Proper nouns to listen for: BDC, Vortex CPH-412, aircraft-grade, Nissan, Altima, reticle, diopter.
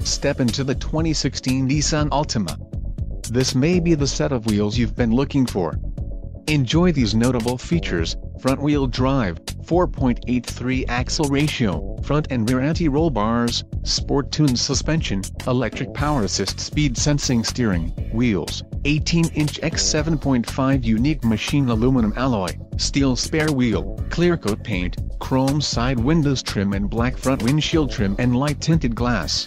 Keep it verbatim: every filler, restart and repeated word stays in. Step into the twenty sixteen Nissan Altima. This may be the set of wheels you've been looking for. Enjoy these notable features: front-wheel drive, four point eight three axle ratio, front and rear anti-roll bars, sport-tuned suspension, electric power assist speed sensing steering, wheels, eighteen inch by seven point five unique machined aluminum alloy, steel spare wheel, clear coat paint, chrome side windows trim and black front windshield trim and light tinted glass.